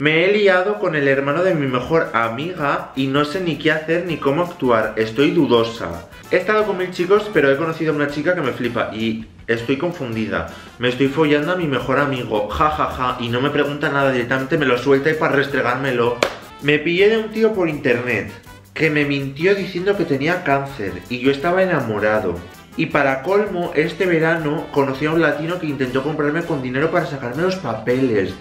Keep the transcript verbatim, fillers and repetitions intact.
Me he liado con el hermano de mi mejor amiga y no sé ni qué hacer ni cómo actuar, estoy dudosa. He estado con mil chicos pero he conocido a una chica que me flipa y estoy confundida. Me estoy follando a mi mejor amigo, jajaja, ja, ja, y no me pregunta nada directamente, me lo suelta y para restregármelo. Me pillé de un tío por internet que me mintió diciendo que tenía cáncer y yo estaba enamorado. Y para colmo, este verano conocí a un latino que intentó comprarme con dinero para sacarme los papeles.